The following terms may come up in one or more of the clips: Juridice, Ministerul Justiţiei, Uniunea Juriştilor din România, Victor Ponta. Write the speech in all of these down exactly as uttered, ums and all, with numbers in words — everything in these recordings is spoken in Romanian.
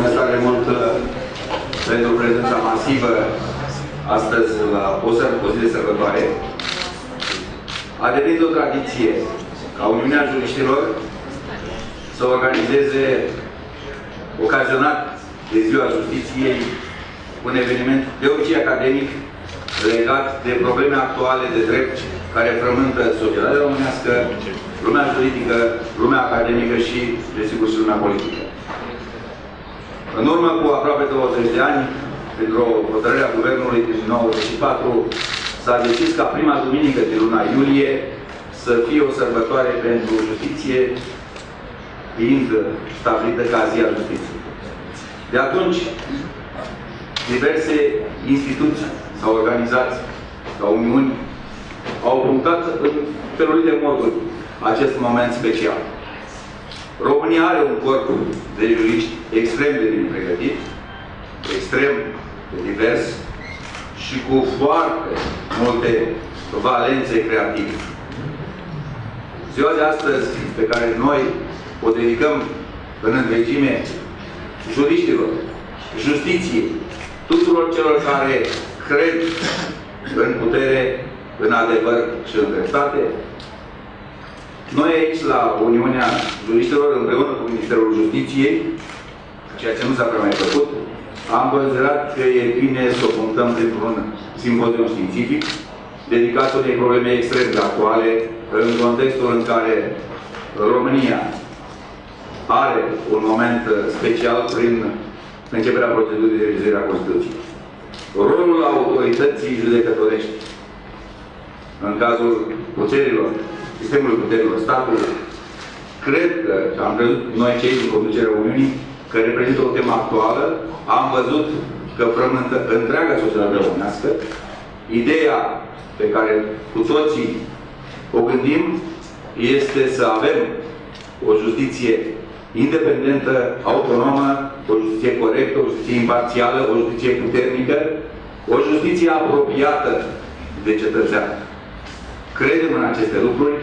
mulțumesc tare mult pentru prezența masivă astăzi la o, o zi de sărbătoare. A devenit o tradiție ca Uniunea Juriștilor să organizeze ocazionat de Ziua Justiției un eveniment de obicei academic legat de probleme actuale de drept care frământă societatea românească, lumea juridică, lumea academică și, desigur, și lumea politică. În urmă cu aproape douăzeci de ani, printr-o hotărâre a Guvernului din nouăzeci și patru, s-a decis ca prima duminică din luna iulie să fie o sărbătoare pentru justiție, fiind stabilită ca zi a justiției. De atunci, diverse instituții sau organizații sau uniuni au punctat în felul de moduri acest moment special. România are un corp de juriști extrem de bine pregătit, extrem de divers și cu foarte multe valențe creative. Ziua de astăzi, pe care noi o dedicăm în întregime juriștilor, justiției, tuturor celor care cred în putere, în adevăr și în dreptate. Noi aici, la Uniunea Juriștilor, împreună cu Ministerul Justiției, ceea ce nu s-a prea mai făcut, am considerat că e bine să o punctăm printr-un simpozion științific dedicat unei probleme extrem de actuale, în contextul în care România are un moment special prin începerea procedurii de revizuire a Constituției. Rolul autorității judecătorești în cazul puterilor, sistemului puterilor statului, cred că, am crezut noi cei din conducerea Uniunii, că reprezintă o temă actuală, am văzut că frământă întreaga societate românească. Ideea pe care cu toții o gândim este să avem o justiție independentă, autonomă, o justiție corectă, o justiție imparțială, o justiție puternică, o justiție apropiată de cetățean. Credem în aceste lucruri.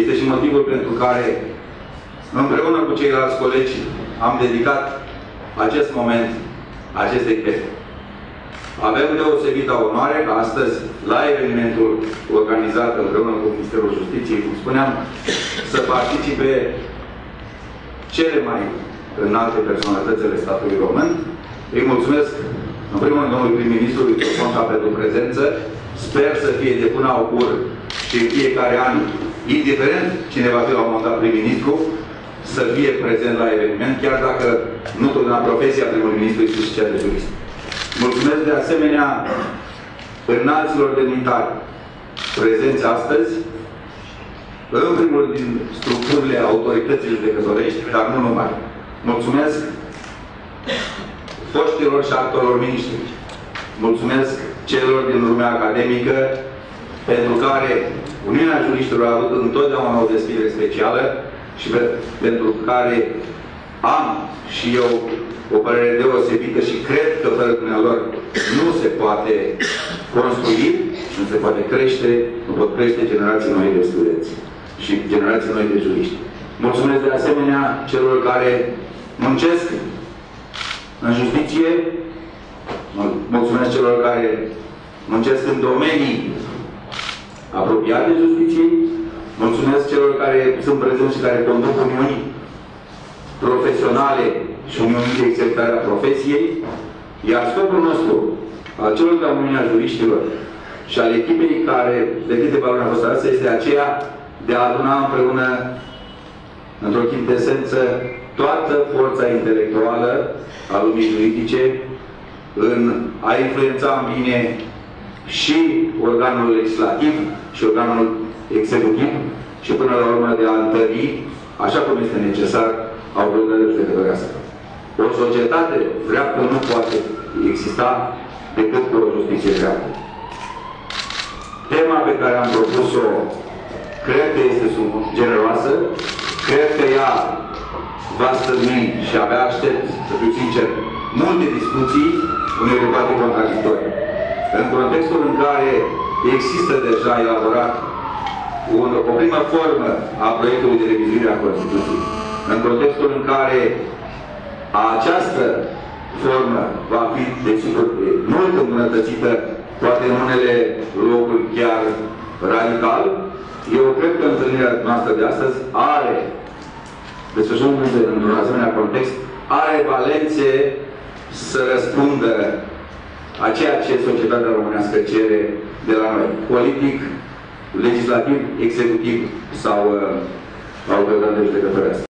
Este și motivul pentru care, împreună cu ceilalți colegi, am dedicat acest moment acestei chestii. Avem deosebită onoare că astăzi, la evenimentul organizat împreună cu Ministerul Justiției, cum spuneam, să participe cele mai înalte personalitățile statului român. Îi mulțumesc, în primul rând, domnului prim-ministru Victor Ponta pentru prezență. Sper să fie de până augur și în fiecare an, indiferent cine va fi la un moment dat prim-ministru, să fie prezent la eveniment, chiar dacă nu totdeauna profesia primului ministru este și cea de jurist. Mulțumesc de asemenea înalților demnitari prezenți astăzi, în primul rând din structurile autorității judecătorești, dar nu numai. Mulțumesc foștilor și actorilor miniștri. Mulțumesc celor din lumea academică, pentru care Uniunea Juriștilor a avut întotdeauna o deschidere specială și pe, pentru care am și eu o părere deosebită și cred că fără dumnealor nu se poate construi, nu se poate crește, nu pot crește generații noi de studenți și generații noi de juriști. Mulțumesc de asemenea celor care muncesc în justiție, mulțumesc celor care muncesc în domenii apropiat de justiției, mulțumesc celor care sunt prezenți și care conduc uniuni profesionale și uniuni de exercitare a profesiei, iar scopul nostru, al celor de la Uniunea Juriștilor și al echipei care de câteva luni a fost arăță, este aceea de a aduna împreună, într-o chintesență, toată forța intelectuală a lumii juridice în a influența în bine și organul legislativ și organul executiv și până la urmă de a întări, așa cum este necesar, autoritățile judecătorească. O societate dreaptă nu poate exista decât cu o justiție dreaptă. Tema pe care am propus-o, cred că este generoasă, cred că ea va stârni și abia aștept, să fiu sincer, multe discuții, unele poate contradictorii. În contextul în care există deja elaborat un, o primă formă a proiectului de revizuire a Constituției, în contextul în care această formă va fi, desigur, mult îmbunătățită, poate în unele locuri chiar radical. Eu cred că întâlnirea noastră de astăzi are, desfășurându-se într-un asemenea context, are valențe să răspundă a ceea ce societatea românească cere de la noi, politic, legislativ, executiv sau autoritățile judecătorească.